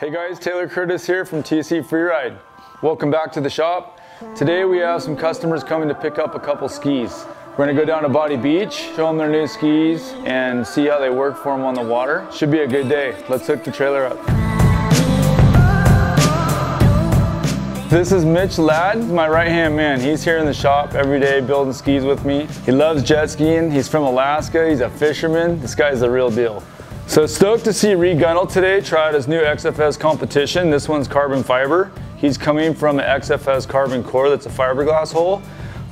Hey guys, Taylor Curtis here from TC Freeride. Welcome back to the shop. Today we have some customers coming to pick up a couple skis. We're gonna go down to Boddy Beach, show them their new skis and see how they work for them on the water. Should be a good day. Let's hook the trailer up. This is Mitch Ladd, my right-hand man. He's here in the shop every day building skis with me. He loves jet skiing. He's from Alaska. He's a fisherman. This guy's the real deal. So stoked to see Reed Gunnell today try out his new XFS competition. This one's carbon fiber. He's coming from an XFS carbon core that's a fiberglass hull.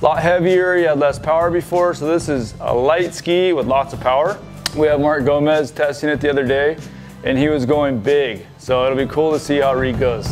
A lot heavier, he had less power before, so this is a light ski with lots of power. We have Mark Gomez testing it the other day, and he was going big. So it'll be cool to see how Reed goes.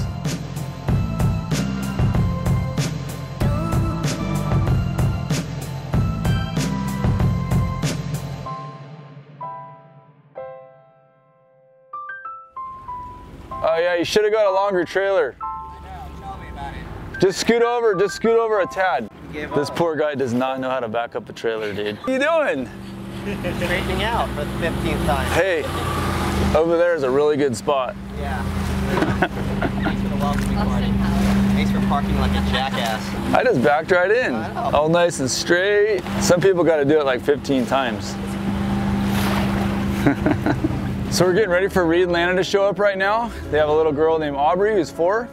Oh yeah, you should have got a longer trailer. I know, tell me about it. Just scoot over a tad. This poor guy does not know how to back up a trailer, dude. What are you doing? Straightening out for the 15th time. Hey, over there is a really good spot. Yeah. Thanks for the welcoming party. Thanks for parking like a jackass. I just backed right in. All nice and straight. Some people got to do it like 15 times. So we're getting ready for Reed Lana to show up right now. They have a little girl named Aubrey who's 4.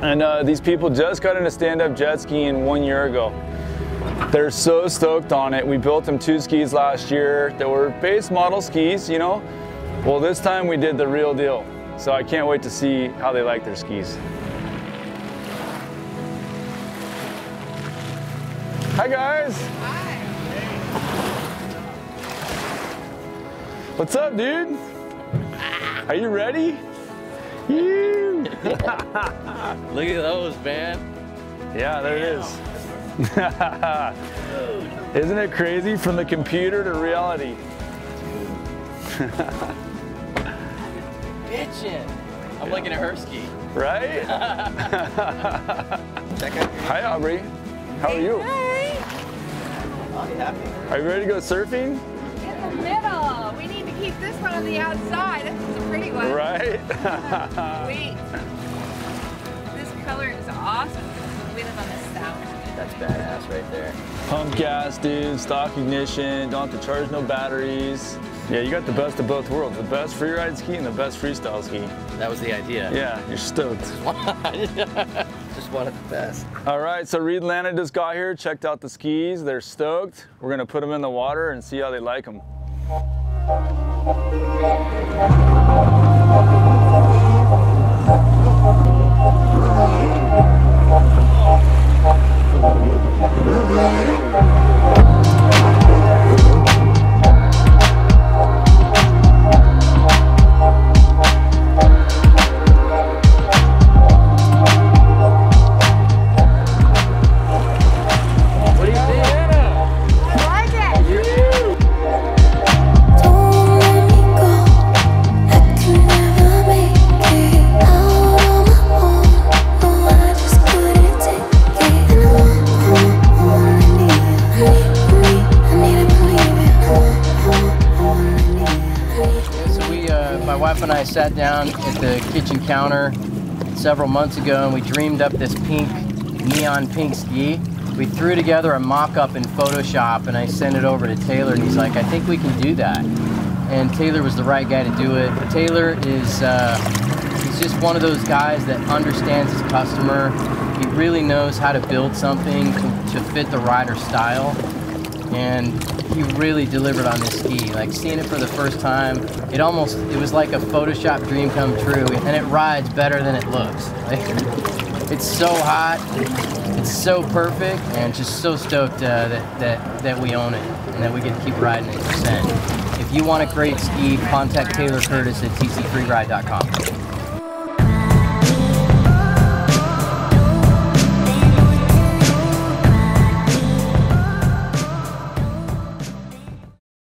And these people just got into stand-up jet skiing 1 year ago. They're so stoked on it. We built them 2 skis last year. They were base model skis, you know. Well, this time we did the real deal. So I can't wait to see how they like their skis. Hi guys. Hi. What's up, dude? Are you ready? You. Look at those, man. Yeah, there it is. Isn't it crazy? From the computer to reality. Bitchin'. I'm looking at her ski. Right? Hi, Aubrey. How are you? Hey. Are you ready to go surfing? In the middle. We need to keep this one on the outside. This is a pretty one. Right? Wait. This color is awesome. We live on the south. That's badass right there. Pump gas, dude. Stock ignition. Don't have to charge no batteries. Yeah, you got the best of both worlds. The best freeride ski and the best freestyle ski. That was the idea. Yeah, you're stoked. Just one of the best. All right, so Reed Lana just got here, checked out the skis. They're stoked. We're going to put them in the water and see how they like them. My wife and I sat down at the kitchen counter several months ago and we dreamed up this pink, neon pink ski. We threw together a mock-up in Photoshop and I sent it over to Taylor and he's like, I think we can do that. And Taylor was the right guy to do it. Taylor is he's just one of those guys that understands his customer. He really knows how to build something to fit the rider's style. And he really delivered on this ski. Like seeing it for the first time, it was like a Photoshop dream come true, and it rides better than it looks. Like, it's so hot, it's so perfect, and just so stoked that we own it and that we get to keep riding it for 100%. If you want a great ski, contact Taylor Curtis at tcfreeride.com.